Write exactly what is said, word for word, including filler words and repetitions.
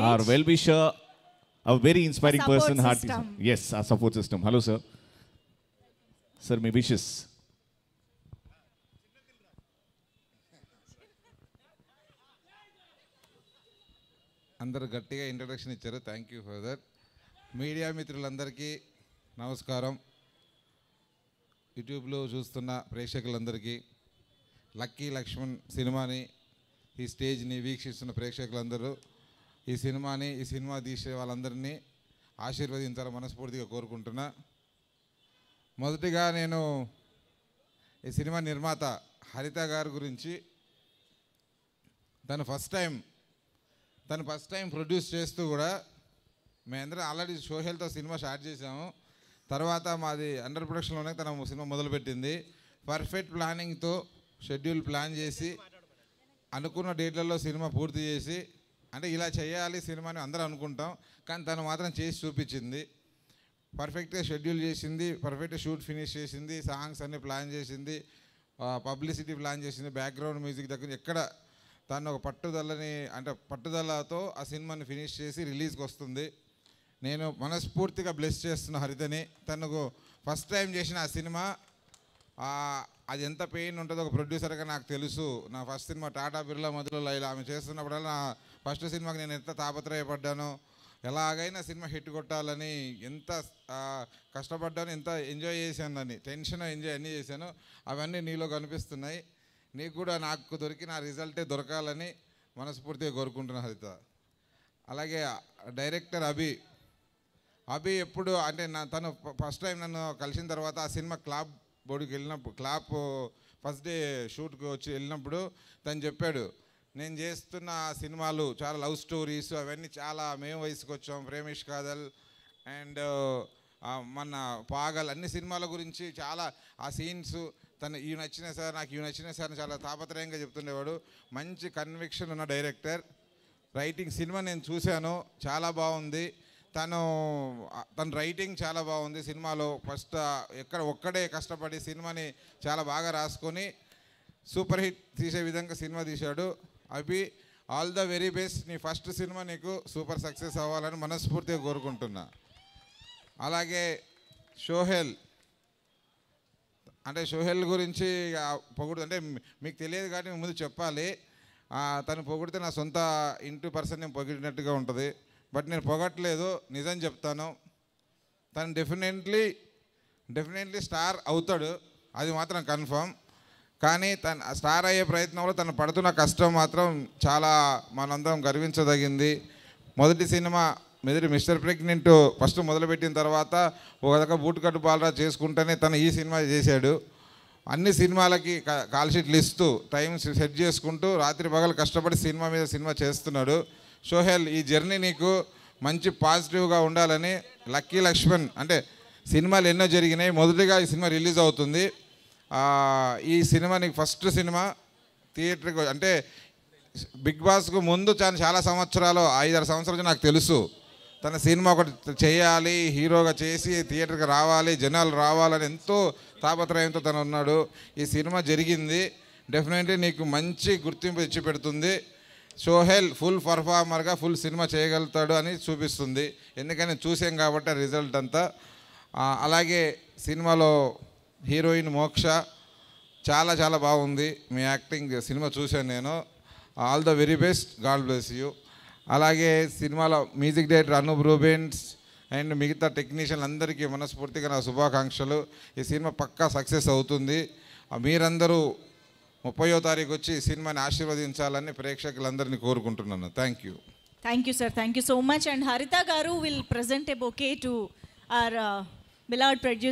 Our well-wisher, a very inspiring a person. System. Yes, our support system. Hello, sir. Sir, my wishes. Andar Gattiga introduction icharu. Thank you for that. Media mitrul andarki namaskaram. YouTube lo chustunna prekshakul andarki Lucky Lakshman cinema ni ee stage ni veekshistunna prekshakul andaru ee cinema ni ee cinema deeshe vallandarni aashirvadinchara manaspurtiga korukuntunna. Modatiga nenu ee cinema nirmata Harita garu gurinchi tanu first time తను first time produce చేస్తూ కూడా మేమందరం already సోహెల్తో cinema start చేసాము. తర్వాత మాది under ప్రొడక్షన్లోనే తను cinema మొదలుపెట్టింది. Perfect ప్లానింగ్తో schedule plan చేసి అనుకున్న డేట్లలో సినిమా పూర్తి చేసి, అంటే ఇలా చేయాలి సినిమాని అందరూ అనుకుంటాం, కానీ తను మాత్రం చేసి చూపించింది. పర్ఫెక్ట్గా షెడ్యూల్ చేసింది, పర్ఫెక్ట్గా షూట్ ఫినిష్ చేసింది, సాంగ్స్ అన్నీ ప్లాన్ చేసింది, పబ్లిసిటీ ప్లాన్ చేసింది, బ్యాక్గ్రౌండ్ మ్యూజిక్ దగ్గర ఎక్కడ తను ఒక పట్టుదలని అంటే పట్టుదలతో ఆ సినిమాని ఫినిష్ చేసి రిలీజ్కి వస్తుంది. నేను మనస్ఫూర్తిగా బ్లెస్ చేస్తున్న హరితని. తనకు ఫస్ట్ టైం చేసిన ఆ సినిమా అది ఎంత పెయిన్ ఉంటుందో ఒక ప్రొడ్యూసర్గా నాకు తెలుసు. నా ఫస్ట్ సినిమా టాటా బిర్లా మధులో ఇలా ఆమె చేస్తున్నప్పుడల్లా నా ఫస్ట్ సినిమాకి నేను ఎంత తాపత్రయపడ్డానో, ఎలాగైనా సినిమా హిట్ కొట్టాలని ఎంత కష్టపడ్డాను, ఎంత ఎంజాయ్ చేశాను, అని టెన్షన్ ఎంజాయ్ అన్నీ చేశాను. అవన్నీ నీలో కనిపిస్తున్నాయి. నీకు కూడా నాకు దొరికిన రిజల్టే దొరకాలని మనస్ఫూర్తిగా కోరుకుంటున్నా హరిత. అలాగే డైరెక్టర్ అభి అభి ఎప్పుడు అంటే నా తను ఫస్ట్ టైం నన్ను కలిసిన తర్వాత ఆ సినిమా క్లాప్ బోర్డుకి వెళ్ళినప్పుడు, క్లాప్ ఫస్ట్ డే షూట్కి వచ్చి వెళ్ళినప్పుడు తను చెప్పాడు, నేను చేస్తున్న సినిమాలు చాలా లవ్ స్టోరీస్ అవన్నీ చాలా మేము వయసుకు వచ్చాం, ప్రేమేష్ కాదల్ అండ్ మన పాగల్ అన్ని సినిమాల గురించి చాలా ఆ సీన్స్ తను ఇవి నచ్చిన సార్ నాకు ఇవి నచ్చిన సార్ చాలా తాపత్రయంగా చెప్తుండేవాడు. మంచి కన్విక్షన్ ఉన్న డైరెక్టర్. రైటింగ్ సినిమా నేను చూశాను, చాలా బాగుంది. తను తన రైటింగ్ చాలా బాగుంది సినిమాలో. ఫస్ట్ ఎక్కడ ఒక్కడే కష్టపడి సినిమాని చాలా బాగా రాసుకొని సూపర్ హిట్ తీసే విధంగా సినిమా తీశాడు Abhi. All the very best. నీ ఫస్ట్ సినిమా నీకు సూపర్ సక్సెస్ అవ్వాలని మనస్ఫూర్తిగా కోరుకుంటున్నా. అలాగే సోహెల్ అంటే సోహెల్ గురించి పొగుడు అంటే మీకు తెలియదు కానీ ముందు చెప్పాలి. తను పొగిడితే నా సొంత ఇంటి పర్సన్ నేను పొగిడినట్టుగా ఉంటుంది, బట్ నేను పొగట్లేదు, నిజం చెప్తాను. తను డెఫినెట్లీ డెఫినెట్లీ స్టార్ అవుతాడు, అది మాత్రం కన్ఫర్మ్. కానీ తను స్టార్ అయ్యే ప్రయత్నంలో తను పడుతున్న కష్టం మాత్రం చాలా మనందరం గర్వించదగింది. మొదటి సినిమా మెదడు మిస్టర్ ప్రెగ్నెంట్ ఫస్ట్ మొదలుపెట్టిన తర్వాత ఒక దగ్గర బూట్కట్టు బాలరా చేసుకుంటేనే తను ఈ సినిమా చేశాడు. అన్ని సినిమాలకి కాల్షీట్లు ఇస్తూ టైం సెట్ చేసుకుంటూ రాత్రి పగలు కష్టపడి సినిమా మీద సినిమా చేస్తున్నాడు. సోహెల్, ఈ జర్నీ నీకు మంచి పాజిటివ్గా ఉండాలని లక్కీ లక్ష్మణ్ అంటే సినిమాలు ఎన్నో జరిగినాయి. మొదటిగా ఈ సినిమా రిలీజ్ అవుతుంది. ఈ సినిమా నీకు ఫస్ట్ సినిమా థియేటర్కి అంటే బిగ్ బాస్కు ముందు చాలా చాలా సంవత్సరాలు ఐదారు సంవత్సరాలు నాకు తెలుసు తన సినిమా ఒకటి చేయాలి, హీరోగా చేసి థియేటర్కి రావాలి, జనాలు రావాలని ఎంతో తాపత్రయంతో తను ఉన్నాడు. ఈ సినిమా జరిగింది. డెఫినెట్లీ నీకు మంచి గుర్తింపు ఇచ్చి పెడుతుంది. సోహెల్ ఫుల్ పర్ఫార్మర్గా ఫుల్ సినిమా చేయగలుగుతాడు అని చూపిస్తుంది, ఎందుకని చూసాం కాబట్టి రిజల్ట్ అంతా. అలాగే సినిమాలో హీరోయిన్ మోక్ష చాలా చాలా బాగుంది మీ యాక్టింగ్. సినిమా చూశాను నేను. All the very best. God bless you. అలాగే సినిమాలో music director Anup Rubens and మిగతా టెక్నీషియన్లు అందరికీ మనస్ఫూర్తిగా నా శుభాకాంక్షలు. ఈ సినిమా పక్కా సక్సెస్ అవుతుంది. మీరందరూ ముప్పయో తారీఖు వచ్చి ఈ సినిమాని ఆశీర్వదించాలని ప్రేక్షకులందరినీ కోరుకుంటున్నాను. Thank you. Thank you sir. Thank you so much. And Haritha garu will present a bouquet to our beloved producer.